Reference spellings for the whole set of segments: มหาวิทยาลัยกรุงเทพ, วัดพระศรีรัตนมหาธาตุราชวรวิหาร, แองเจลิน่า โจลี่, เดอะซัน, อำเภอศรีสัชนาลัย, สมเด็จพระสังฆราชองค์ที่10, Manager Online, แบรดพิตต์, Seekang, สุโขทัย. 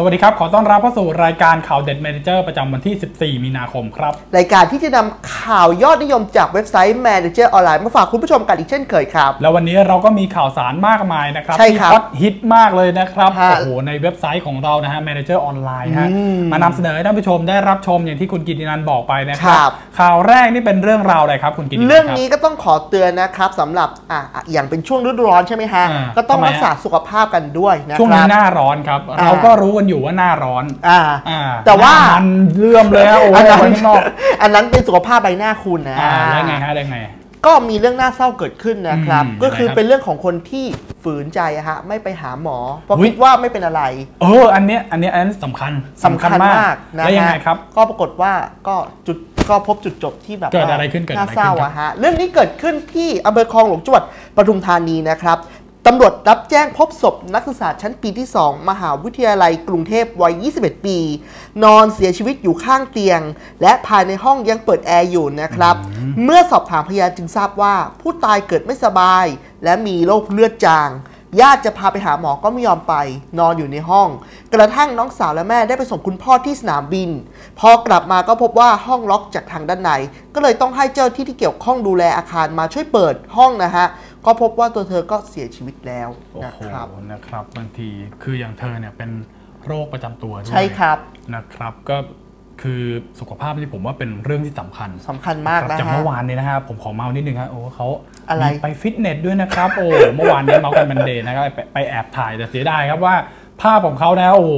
สวัสดีครับขอต้อนรับเข้าสู่รายการข่าวเด็ด Manager ประจำวันที่14มีนาคมครับรายการที่จะนำข่าวยอดนิยมจากเว็บไซต์ Manager Online มาฝากคุณผู้ชมกันอีกเช่นเคยครับแล้ววันนี้เราก็มีข่าวสารมากมายนะครับที่ฮอตฮิตมากเลยนะครับโอ้โหในเว็บไซต์ของเรานะฮะ Manager Online ฮะมานำเสนอให้ท่านผู้ชมได้รับชมอย่างที่คุณกิตตินันท์บอกไปนะครับข่าวแรกนี่เป็นเรื่องราวอะไรครับคุณกิตตินันท์เรื่องนี้ก็ต้องขอเตือนนะครับสำหรับอย่างเป็นช่วงฤดูร้อนใช่ไหมฮะก็ต้องรักษาสุขภาพกันด้วยช่วงนี้หน้าร้อนครับเราก็รู้อยู่ว่าหน้าร้อนแต่ว่ามันเลื่อมเลยฮะโอ้ยอันนั้นเป็นสุขภาพใบหน้าคุณนะได้ไงฮะได้ไงก็มีเรื่องน่าเศร้าเกิดขึ้นนะครับก็คือเป็นเรื่องของคนที่ฝืนใจฮะไม่ไปหาหมอเพราะคิดว่าไม่เป็นอะไรอันนี้สำคัญมากนะฮะก็ปรากฏว่าก็พบจุดจบที่แบบเกิดอะไรขึ้นน่าเศร้าฮะเรื่องนี้เกิดขึ้นที่อำเภอคลองหลวงจังหวัดปทุมธานีนะครับตำรวจรับแจ้งพบศพนักศึกษาชั้นปีที่2มหาวิทยาลัยกรุงเทพวัย21ปีนอนเสียชีวิตอยู่ข้างเตียงและภายในห้องยังเปิดแอร์อยู่นะครับเมื่อสอบถามพยานจึงทราบว่าผู้ตายเกิดไม่สบายและมีโรคเลือดจางญาติจะพาไปหาหมอก็ไม่ยอมไปนอนอยู่ในห้องกระทั่งน้องสาวและแม่ได้ไปส่งคุณพ่อที่สนามบินพอกลับมาก็พบว่าห้องล็อกจากทางด้านในก็เลยต้องให้เจ้าที่เกี่ยวข้องดูแลอาคารมาช่วยเปิดห้องนะฮะก็พบว่าตัวเธอก็เสียชีวิตแล้วนะครับบางทีคืออย่างเธอเนี่ยเป็นโรคประจำตัวด้วยใช่ครับนะครับก็คือสุขภาพที่ผมว่าเป็นเรื่องที่สำคัญมากนะจากเมื่อวานนี้นะฮะผมขอเมานิดนึงฮะโอ้เขาไปฟิตเนสด้วยนะครับโอ้เมื่อวานนี้เมากันมันเดย์นะครับไปแอบถ่ายแต่เสียดายครับว่าภาพของเขานะโอ้โห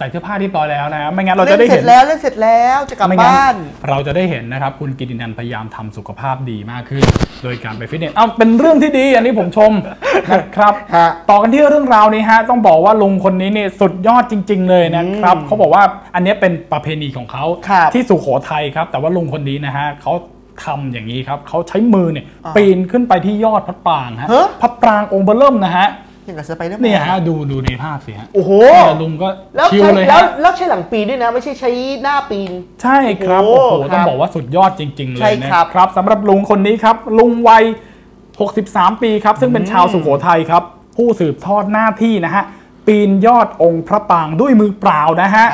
ใส่เสื้อผ้าเรียบร้อยแล้วนะไม่งั้นเราจะได้เห็นเล่นเสร็จแล้วจะกลับบ้านเราจะได้เห็นนะครับคุณกิตตินันท์พยายามทำสุขภาพดีมากขึ้นโดยการไปฟิตเนสเป็นเรื่องที่ดีอันนี้ผมชมนะครับต่อกันที่เรื่องราวนี้ฮะต้องบอกว่าลุงคนนี้เนี่ยสุดยอดจริงๆเลยนะครับเขาบอกว่าอันนี้เป็นประเพณีของเขาที่สุโขทัยครับแต่ว่าลุงคนนี้นะฮะเขาทำอย่างนี้ครับเขาใช้มือเนี่ยปีนขึ้นไปที่ยอดพระปรางฮะพระปรางองค์เบลิ่มนะฮะเนี่ยฮะดูในภาพสิฮะโอ้โหลุงก็ชิวเลยฮะแล้วใช้หลังปีนด้วยนะไม่ใช่ใช้หน้าปีนใช่ครับโอ้โหต้องบอกว่าสุดยอดจริงๆเลยนะครับสำหรับลุงคนนี้ครับลุงวัย63ปีครับซึ่งเป็นชาวสุโขทัยครับผู้สืบทอดหน้าที่นะฮะปีนยอดองค์พระปรางด้วยมือเปล่านะฮะ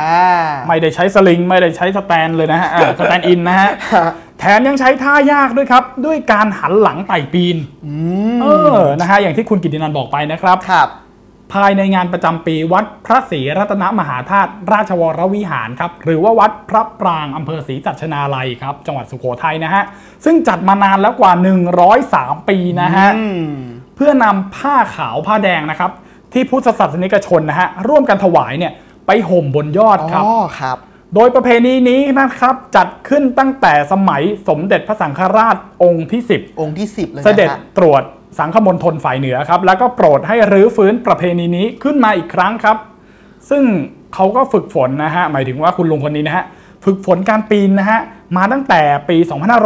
ไม่ได้ใช้สลิงไม่ได้ใช้สแตนเลยนะฮะสแตนอินนะฮะแถมยังใช้ท่ายากด้วยครับด้วยการหันหลังไต่ปีนนะฮะอย่างที่คุณกิตตินันท์บอกไปนะครับภายในงานประจำปีวัดพระศรีรัตนมหาธาตุราชวรวิหารครับหรือว่าวัดพระปรางอำเภอศรีสัชนาลัยครับจังหวัดสุโขทัยนะฮะซึ่งจัดมานานแล้วกว่า103ปีนะฮะเพื่อนำผ้าขาวผ้าแดงนะครับที่พุทธศาสนิกชนนะฮะร่วมกันถวายเนี่ยไปห่มบนยอดครับโดยประเพณีนี้นะครับจัดขึ้นตั้งแต่สมัยสมเด็จพระสังฆราชองค์ที่10เลยนะเสด็จตรวจสังฆมณฑลฝ่ายเหนือครับแล้วก็โปรดให้รื้อฟื้นประเพณีนี้ขึ้นมาอีกครั้งครับซึ่งเขาก็ฝึกฝนนะฮะหมายถึงว่าคุณลุงคนนี้นะฮะฝึกฝนการปีนนะฮะมาตั้งแต่ปี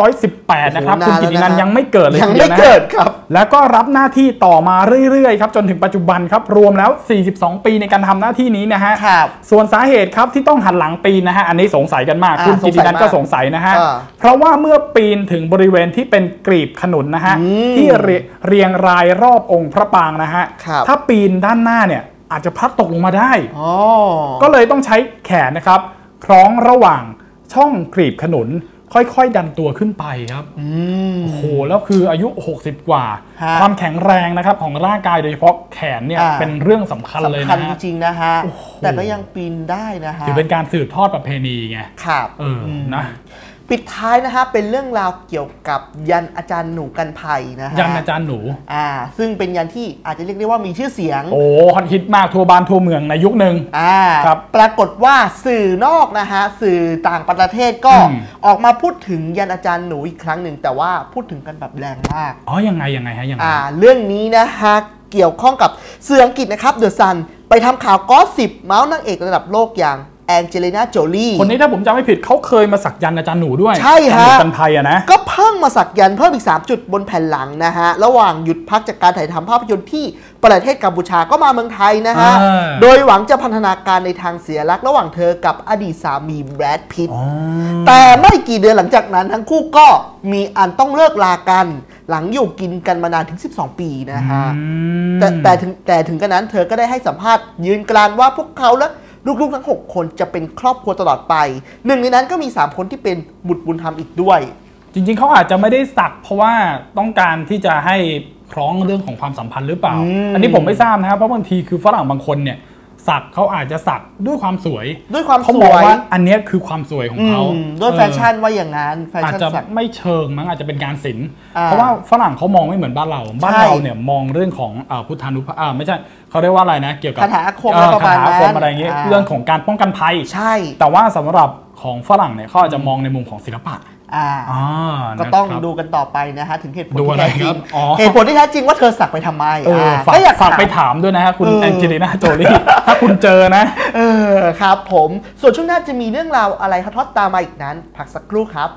2518นะครับคุณกิตตินันท์ยังไม่เกิดเลยนะครับแล้วก็รับหน้าที่ต่อมาเรื่อยๆครับจนถึงปัจจุบันครับรวมแล้ว42ปีในการทำหน้าที่นี้นะฮะส่วนสาเหตุครับที่ต้องหันหลังปีนนะฮะอันนี้สงสัยกันมากคุณกิตตินันท์ก็สงสัยนะฮะเพราะว่าเมื่อปีนถึงบริเวณที่เป็นกรีบขนุนนะฮะที่เรียงรายรอบองค์พระปางนะฮะถ้าปีนด้านหน้าเนี่ยอาจจะพลัดตกลงมาได้ก็เลยต้องใช้แขนนะครับคล้องระหว่างช่องกรีบขนุนค่อยๆดันตัวขึ้นไปครับโอ้โหแล้วคืออายุ60กว่าความแข็งแรงนะครับของร่างกายโดยเฉพาะแขนเนี่ยเป็นเรื่องสำคัญเลยนะจริงๆนะฮะแต่ก็ยังปีนได้นะฮะถือเป็นการสืบทอดประเพณีไงครับนะปิดท้ายนะฮะเป็นเรื่องราวเกี่ยวกับยันอาจารย์หนูกันภัยนะฮะยันอาจารย์หนูซึ่งเป็นยันที่อาจจะเรียกได้ว่ามีชื่อเสียงโอ้ฮอตฮิตมากทั่วบ้านทั่วเมืองในยุคหนึ่งครับปรากฏว่าสื่อนอกนะฮะสื่อต่างประเทศก็ออกมาพูดถึงยันอาจารย์หนูอีกครั้งหนึ่งแต่ว่าพูดถึงกันแบบแรงมากยังไงฮะเรื่องนี้นะฮะเกี่ยวข้องกับสื่ออังกฤษนะครับเดอะซันไปทำข่าวก็สิบเมาส์นางเอกระดับโลกอย่างแองเจลิน่า โจลี่คนนี้ถ้าผมจำไม่ผิดเขาเคยมาสักยันอาจารย์หนูด้วยใช่ฮะกันภัยนะก็เพิ่งมาสักยันเพิ่มอีก3จุดบนแผ่นหลังนะฮะระหว่างหยุดพักจากการถ่ายทำภาพยนตร์ที่ประเทศกัมพูชาก็มาเมืองไทยนะฮะโดยหวังจะพันธนาการในทางเสียรักระหว่างเธอกับอดีตสามีแบรดพิตต์แต่ไม่กี่เดือนหลังจากนั้นทั้งคู่ก็มีอันต้องเลิกลากันหลังอยู่กินกันมานานถึง12ปีนะฮะแต่ถึงกระนั้นเธอก็ได้ให้สัมภาษณ์ยืนกรานว่าพวกเขาและ ลูกๆทั้ง6คนจะเป็นครอบครัวตลอดไปหนึ่งในนั้นก็มี3คนที่เป็นบุตรบุญธรรมอีกด้วยจริงๆเขาอาจจะไม่ได้สักเพราะว่าต้องการที่จะให้คล้องเรื่องของความสัมพันธ์หรือเปล่า อันนี้ผมไม่ทราบนะครับเพราะบางทีคือฝรั่งบางคนเนี่ยสักเขาอาจจะสักด้วยความสวยเขาบอกว่าอันนี้คือความสวยของเขาด้วยแฟชั่นว่าอย่างนั้นอาจจะไม่เชิงมั้งอาจจะเป็นการศิลป์เพราะว่าฝรั่งเขามองไม่เหมือนบ้านเราบ้านเราเนี่ยมองเรื่องของพุทธานุภาพไม่ใช่เขาเรียกว่าอะไรนะเกี่ยวกับคาถาอาคมอะไรเงี้ยเรื่องของการป้องกันภัยใช่แต่ว่าสำหรับของฝรั่งเนี่ยเขาอาจจะมองในมุมของศิลปะก็ต้องดูกันต่อไปนะฮะถึงเหตุผลที่แท้จริงว่าเธอสักไปทำไมก็อยากฝากไปถามด้วยนะฮะคุณแองเจลิน่าโจลี่ถ้าคุณเจอนะครับผมส่วนช่วงหน้าจะมีเรื่องราวอะไรฮอตตามมาอีกนั้นพักสักครู่ครับ